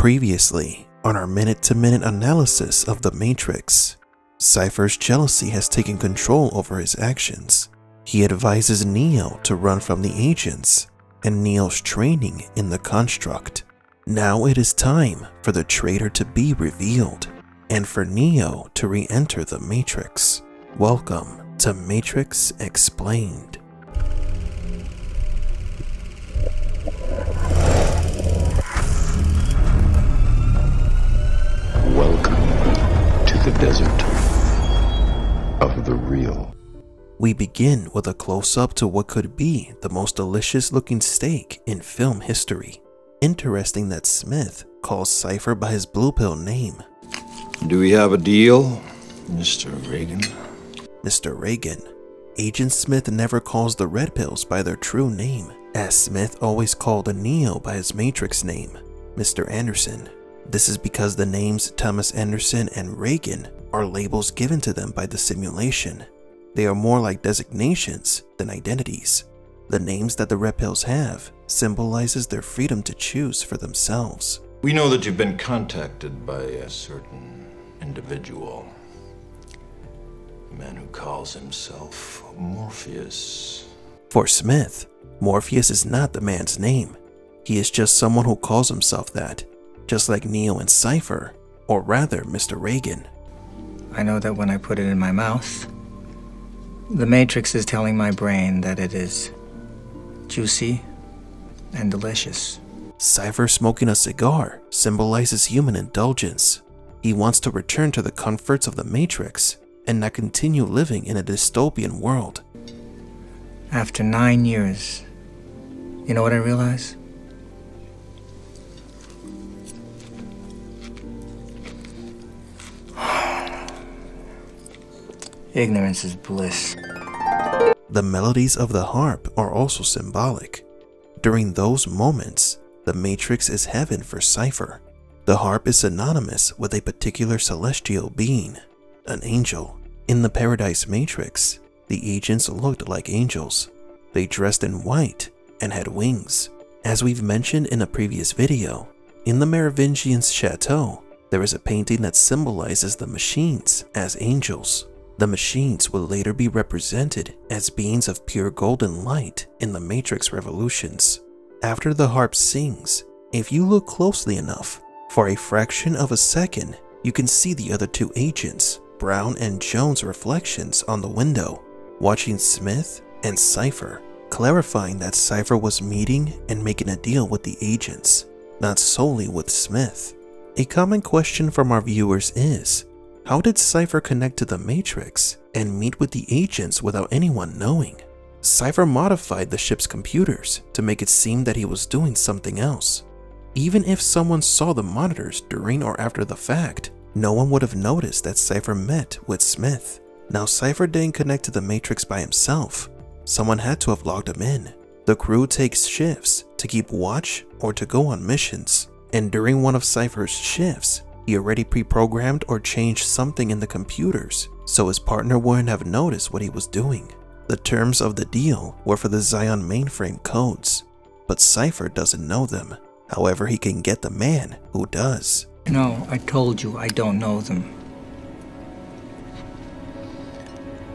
Previously, on our minute-to-minute analysis of the Matrix, Cypher's jealousy has taken control over his actions. He advises Neo to run from the agents and Neo's training in the construct. Now it is time for the traitor to be revealed and for Neo to re-enter the Matrix. Welcome to Matrix Explained. Welcome to the Desert of the Real. We begin with a close-up to what could be the most delicious-looking steak in film history. Interesting that Smith calls Cypher by his blue pill name. Do we have a deal, Mr. Reagan? Mr. Reagan. Agent Smith never calls the red pills by their true name, as Smith always called Neo by his Matrix name, Mr. Anderson. This is because the names Thomas Anderson and Reagan are labels given to them by the simulation. They are more like designations than identities. The names that the red pills have symbolizes their freedom to choose for themselves. We know that you've been contacted by a certain individual. A man who calls himself Morpheus. For Smith, Morpheus is not the man's name. He is just someone who calls himself that, just like Neo and Cypher, or rather Mr. Reagan. I know that when I put it in my mouth, the Matrix is telling my brain that it is juicy and delicious. Cypher smoking a cigar symbolizes human indulgence. He wants to return to the comforts of the Matrix and not continue living in a dystopian world. After 9 years, you know what I realize? Ignorance is bliss. The melodies of the harp are also symbolic. During those moments, the Matrix is heaven for Cypher. The harp is synonymous with a particular celestial being, an angel. In the Paradise Matrix, the agents looked like angels. They dressed in white and had wings. As we've mentioned in a previous video, in the Merovingian's chateau, there is a painting that symbolizes the machines as angels. The machines will later be represented as beings of pure golden light in the Matrix Revolutions. After the harp sings, if you look closely enough, for a fraction of a second, you can see the other two agents, Brown and Jones' reflections on the window, watching Smith and Cypher, clarifying that Cypher was meeting and making a deal with the agents, not solely with Smith. A common question from our viewers is, how did Cypher connect to the Matrix and meet with the agents without anyone knowing? Cypher modified the ship's computers to make it seem that he was doing something else. Even if someone saw the monitors during or after the fact, no one would have noticed that Cypher met with Smith. Now Cypher didn't connect to the Matrix by himself. Someone had to have logged him in. The crew takes shifts to keep watch or to go on missions, and during one of Cypher's shifts, he already pre-programmed or changed something in the computers, so his partner wouldn't have noticed what he was doing. The terms of the deal were for the Zion mainframe codes, but Cypher doesn't know them. However, he can get the man who does. No, I told you I don't know them.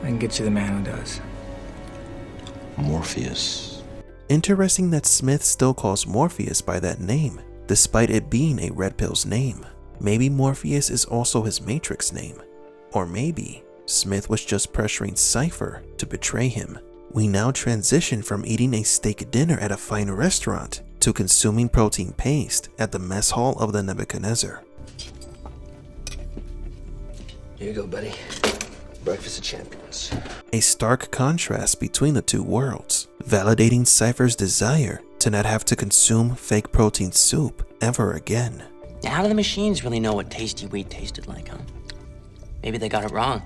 I can get you the man who does. Morpheus. Interesting that Smith still calls Morpheus by that name, despite it being a red pill's name. Maybe Morpheus is also his Matrix name, or maybe Smith was just pressuring Cypher to betray him. We now transition from eating a steak dinner at a fine restaurant to consuming protein paste at the mess hall of the Nebuchadnezzar. Here you go, buddy. Breakfast of champions. A stark contrast between the two worlds, validating Cypher's desire to not have to consume fake protein soup ever again. How do the machines really know what tasty wheat tasted like, huh? Maybe they got it wrong.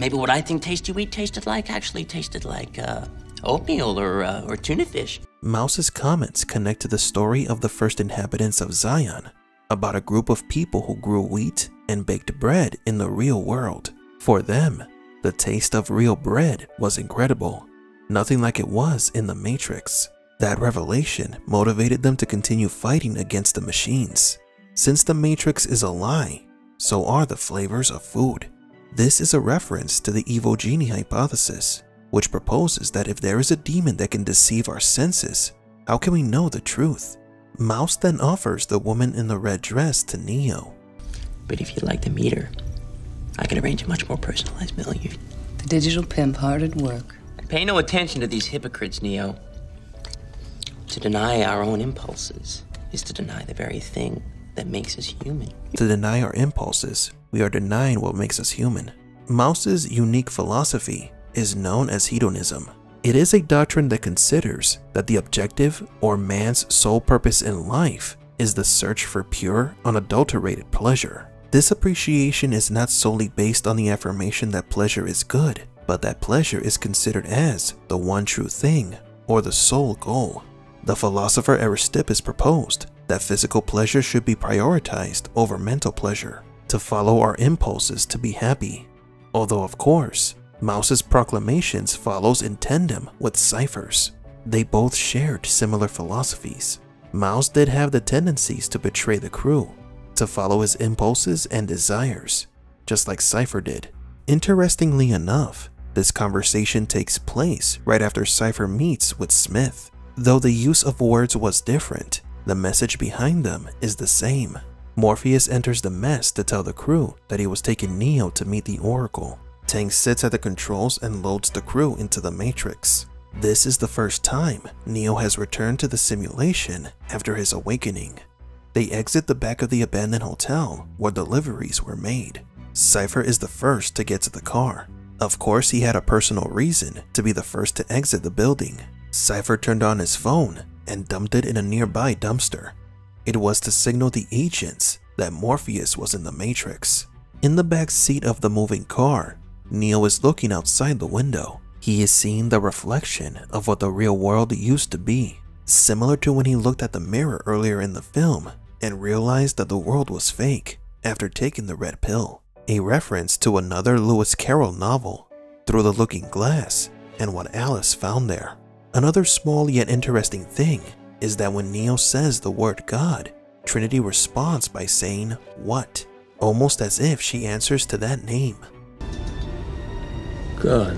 Maybe what I think tasty wheat tasted like actually tasted like oatmeal or tuna fish. Mouse's comments connect to the story of the first inhabitants of Zion about a group of people who grew wheat and baked bread in the real world. For them, the taste of real bread was incredible, nothing like it was in the Matrix. That revelation motivated them to continue fighting against the machines. Since the Matrix is a lie, so are the flavors of food. This is a reference to the evil genie hypothesis, which proposes that if there is a demon that can deceive our senses, how can we know the truth? Mouse then offers the woman in the red dress to Neo. But if you'd like to meet her, I can arrange a much more personalized meal. The digital pimp hard at work. Pay no attention to these hypocrites, Neo. To deny our own impulses is to deny the very thing that makes us human. To deny our impulses, we are denying what makes us human. Mouse's unique philosophy is known as hedonism. It is a doctrine that considers that the objective or man's sole purpose in life is the search for pure, unadulterated pleasure. This appreciation is not solely based on the affirmation that pleasure is good, but that pleasure is considered as the one true thing or the sole goal. The philosopher Aristippus proposed that physical pleasure should be prioritized over mental pleasure, to follow our impulses to be happy. Although of course, Mouse's proclamations follows in tandem with Cypher's. They both shared similar philosophies. Mouse did have the tendencies to betray the crew, to follow his impulses and desires, just like Cypher did. Interestingly enough, this conversation takes place right after Cypher meets with Smith. Though the use of words was different, the message behind them is the same. Morpheus enters the mess to tell the crew that he was taking Neo to meet the Oracle. Tank sits at the controls and loads the crew into the Matrix. This is the first time Neo has returned to the simulation after his awakening. They exit the back of the abandoned hotel where deliveries were made. Cypher is the first to get to the car. Of course, he had a personal reason to be the first to exit the building. Cypher turned on his phone and dumped it in a nearby dumpster. It was to signal the agents that Morpheus was in the Matrix. In the back seat of the moving car, Neo is looking outside the window. He is seeing the reflection of what the real world used to be, similar to when he looked at the mirror earlier in the film and realized that the world was fake after taking the red pill. A reference to another Lewis Carroll novel, Through the Looking Glass, and what Alice found there. Another small yet interesting thing is that when Neo says the word God, Trinity responds by saying, "What?" Almost as if she answers to that name. God.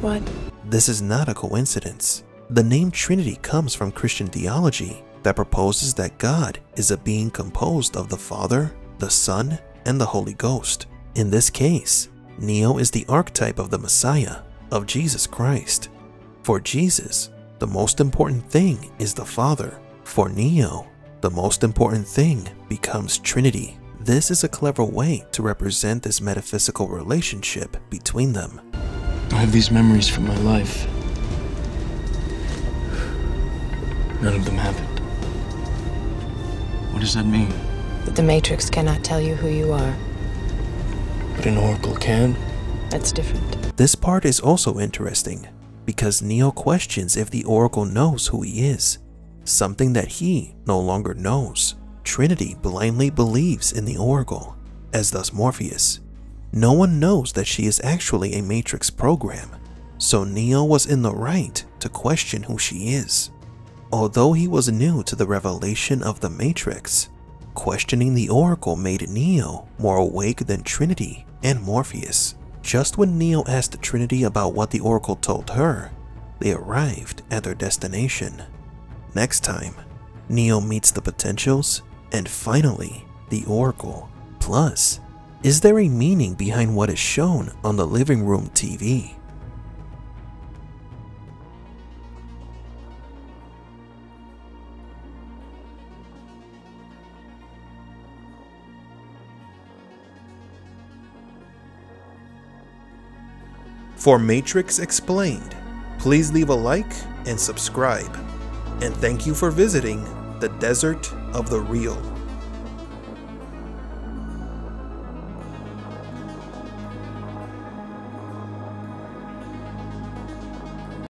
What? This is not a coincidence. The name Trinity comes from Christian theology that proposes that God is a being composed of the Father, the Son, and the Holy Ghost. In this case, Neo is the archetype of the Messiah, of Jesus Christ. For Jesus, the most important thing is the Father. For Neo, the most important thing becomes Trinity. This is a clever way to represent this metaphysical relationship between them. I have these memories from my life. None of them happened. What does that mean? That the Matrix cannot tell you who you are. But an Oracle can? That's different. This part is also interesting because Neo questions if the Oracle knows who he is, something that he no longer knows. Trinity blindly believes in the Oracle, as does Morpheus. No one knows that she is actually a Matrix program, so Neo was in the right to question who she is. Although he was new to the revelation of the Matrix, questioning the Oracle made Neo more awake than Trinity and Morpheus. Just when Neo asked Trinity about what the Oracle told her, they arrived at their destination. Next time, Neo meets the Potentials, and finally, the Oracle. Plus, is there a meaning behind what is shown on the living room TV? For Matrix Explained, please leave a like and subscribe. And thank you for visiting the Desert of the Real.